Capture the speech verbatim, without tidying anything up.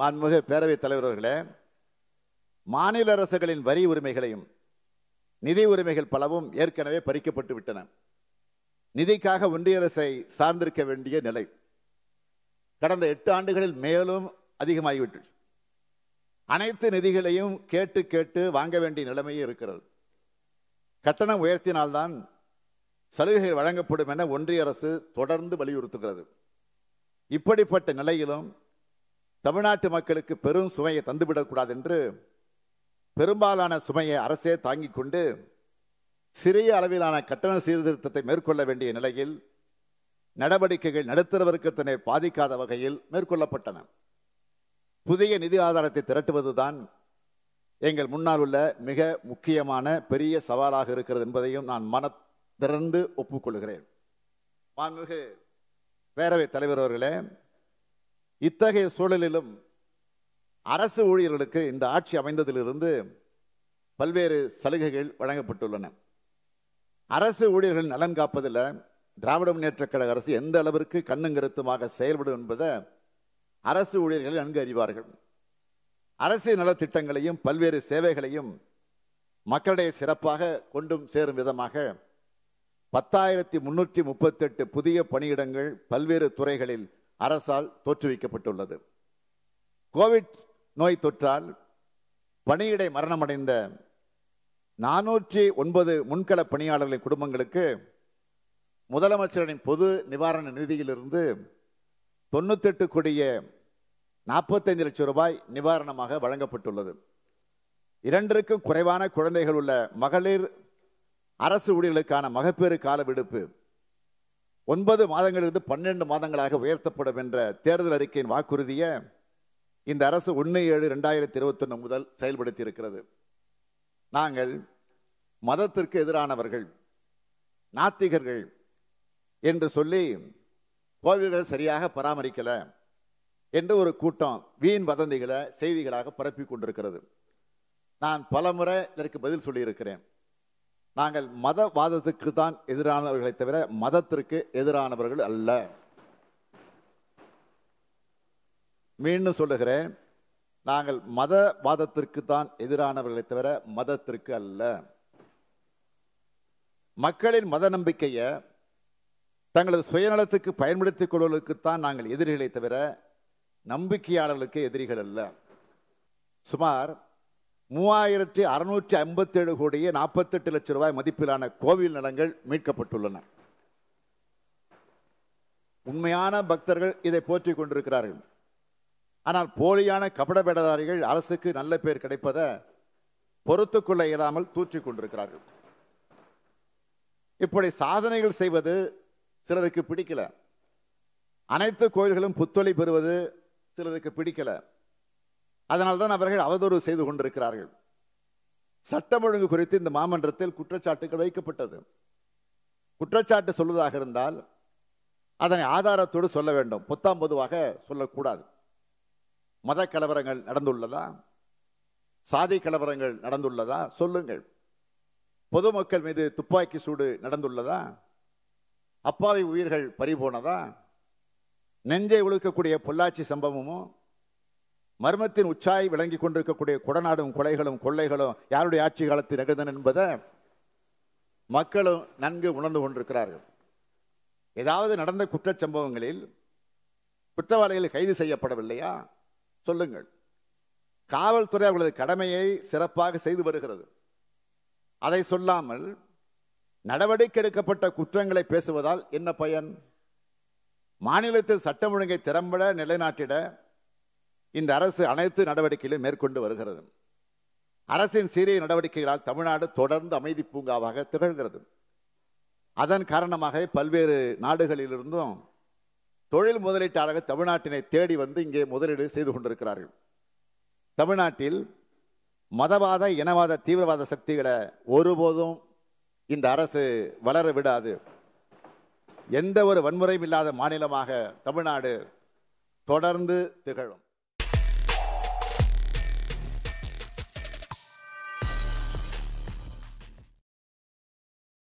மாண்புமிகு பேரவைத் தலைவர் அவர்களே, மாநில அரசுகளின் வரி உரிமைகளையும் நிதி உரிமைகள் பலவும் ஏற்கனவே பறிக்கப்பட்டு விட்டன. நிதிக்காக ஒன்றிய அரசை சார்ந்திருக்க வேண்டிய நிலை கடந்த எட்டு ஆண்டுகளில் மேலும் அதிகமாகிவிட்டு அனைத்து நிதிகளையும் கேட்டு கேட்டு வாங்க வேண்டிய நிலைமையே இருக்கிறது. கட்டணம் உயர்த்தினால்தான் சலுகைகள் வழங்கப்படும் என ஒன்றிய அரசு தொடர்ந்து வலியுறுத்துகிறது. இப்படிப்பட்ட நிலையிலும் தமிழ்நாட்டு மக்களுக்கு பெரும் சுமையை தந்துவிடக்கூடாது என்று பெரும்பாலான சுமையை அரசே தாங்கிக் கொண்டு சிறிய அளவிலான கட்டண சீர்திருத்தத்தை மேற்கொள்ள வேண்டிய நிலையில் நடவடிக்கைகள் நடுத்தர வர்க்கத்தினை பாதிக்காத வகையில் மேற்கொள்ளப்பட்டன. புதிய நிதி ஆதாரத்தை திரட்டுவதுதான் எங்கள் முன்னால் உள்ள மிக முக்கியமான பெரிய சவாலாக இருக்கிறது என்பதையும் நான் மன திறந்து ஒப்புக்கொள்கிறேன். மாண்புமிகு பேரவைத் தலைவர் அவர்களே, இத்தகைய சூழலிலும் அரசு ஊழியர்களுக்கு இந்த ஆட்சி அமைந்ததிலிருந்து பல்வேறு சலுகைகள் வழங்கப்பட்டுள்ளன. அரசு ஊழியர்கள் நலன் காப்பதில் திராவிட முன்னேற்ற கழக அரசு எந்த அளவிற்கு கண்ணும் கருத்துமாக செயல்படும் என்பதை அரசு ஊழியர்கள் நன்கு அறிவார்கள். அரசு நலத்திட்டங்களையும் பல்வேறு சேவைகளையும் மக்களிடையே சிறப்பாக கொண்டும் சேரும் விதமாக பத்தாயிரத்தி முன்னூற்றி முப்பத்தி எட்டு புதிய பணியிடங்கள் பல்வேறு துறைகளில் அரசால் தோற்றுவிக்கப்பட்டுள்ளது. கோவிட் நோய் தொற்றால் பணியிடை மரணமடைந்த நானூற்றி ஒன்பது முன்கள பணியாளர்களின் குடும்பங்களுக்கு முதலமைச்சரின் பொது நிவாரண நிதியிலிருந்து தொண்ணூத்தி எட்டு கோடியே நாற்பத்தைந்து லட்சம் ரூபாய் நிவாரணமாக வழங்கப்பட்டுள்ளது. இரண்டிற்கும் குறைவான குழந்தைகள் உள்ள மகளிர் அரசு ஊழியர்களுக்கான மகப்பேறு கால விடுப்பு ஒன்பது மாதங்களிலிருந்து பன்னெண்டு மாதங்களாக உயர்த்தப்படும் என்ற தேர்தல் அறிக்கையின் வாக்குறுதியை இந்த அரசு ஒன்று ஏழு ரெண்டாயிரத்தி இருபத்தி ஒன்று முதல் செயல்படுத்தி இருக்கிறது. நாங்கள் மதத்திற்கு எதிரானவர்கள், நாத்திகர்கள் என்று சொல்லி கோவில்களை சரியாக பராமரிக்கல என்று ஒரு கூட்டம் வீண் வதந்திகளை செய்திகளாக பரப்பி கொண்டிருக்கிறது. நான் பலமுறை இதற்கு பதில் சொல்லியிருக்கிறேன். நாங்கள் மதவாதத்துக்கு தான் எதிரானவர்களை தவிர மதத்திற்கு எதிரானவர்கள் அல்ல. மீண்டும் சொல்லுகிறேன், நாங்கள் மதவாதத்திற்கு தான் எதிரானவர்களை தவிர மதத்திற்கு அல்ல. மக்களின் மத நம்பிக்கையை தங்களது சுயநலத்துக்கு பயன்படுத்திக் கொள்வதற்குத்தான் நாங்கள் எதிரிகளை தவிர நம்பிக்கையாளர்களுக்கு எதிரிகள் அல்ல. சுமார் மூவாயிரத்தி அறுநூற்றி ஐம்பத்தி ஏழு கோடியே நாற்பத்தி எட்டு லட்சம் ரூபாய் மதிப்பிலான கோவில் நிலங்கள் மீட்கப்பட்டுள்ளன. உண்மையான பக்தர்கள் இதை போற்றிக் கொண்டிருக்கிறார்கள். ஆனால் போலியான கபட வேடதாரிகள் அரசுக்கு நல்ல பெயர் கிடைப்பதை பொறுத்துக்கொள்ள இயலாமல் தூற்றிக் கொண்டிருக்கிறார்கள். இப்படி சாதனைகள் செய்வது சிலருக்கு பிடிக்கல. அனைத்து கோயில்களும் புத்தொழி பெறுவது சிலருக்கு பிடிக்கல. அதனால்தான் அவர்கள் அவதூறு செய்து கொண்டிருக்கிறார்கள். சட்டம் ஒழுங்கு குறித்து இந்த மாமன்றத்தில் குற்றச்சாட்டுகள் வைக்கப்பட்டது. குற்றச்சாட்டு சொல்வதாக இருந்தால் அதனை ஆதாரத்தோடு சொல்ல வேண்டும், பொத்தாம் பொதுவாக சொல்லக்கூடாது. மத கலவரங்கள் நடந்துள்ளதா, சாதி கலவரங்கள் நடந்துள்ளதா சொல்லுங்கள். பொதுமக்கள் மீது துப்பாக்கி சூடு நடந்துள்ளதா, அப்பாவி உயிர்கள் பறிபோனதா, நெஞ்சை உழுக்கக்கூடிய பொள்ளாச்சி சம்பவமும் மர்மத்தின் உச்சாய் விளங்கி கொண்டிருக்கக்கூடிய கொடநாடும் கொலைகளும் கொள்ளைகளும் யாருடைய ஆட்சி காலத்தில் நிகழ்ந்தன என்பதை மக்களும் நன்கு உணர்ந்து கொண்டிருக்கிறார்கள். ஏதாவது நடந்த குற்றச்சம்பவங்களில் குற்றவாளிகள் கைது செய்யப்படவில்லையா சொல்லுங்கள். காவல்துறை அவர்களது கடமையை சிறப்பாக செய்து வருகிறது. அதை சொல்லாமல் நடவடிக்கை எடுக்கப்பட்ட குற்றங்களை பேசுவதால் என்ன பயன்? மாநிலத்தில் சட்டம் ஒழுங்கை திறம்பட நிலைநாட்டிட இந்த அரசு அனைத்து நடவடிக்கைகளையும் மேற்கொண்டு வருகிறது. அரசின் சீரிய நடவடிக்கைகளால் தமிழ்நாடு தொடர்ந்து அமைதி பூங்காவாக திகழ்கிறது. அதன் காரணமாக பல்வேறு நாடுகளிலிருந்தும் தொழில் முதலீட்டாளர்கள் தமிழ்நாட்டினை தேடி வந்து இங்கே முதலீடு செய்து கொண்டிருக்கிறார்கள். தமிழ்நாட்டில் மதவாத இனவாத தீவிரவாத சக்திகளை ஒருபோதும் இந்த அரசு வளர விடாது. எந்த ஒரு வன்முறையும் இல்லாத மாநிலமாக தமிழ்நாடு தொடர்ந்து திகழும்.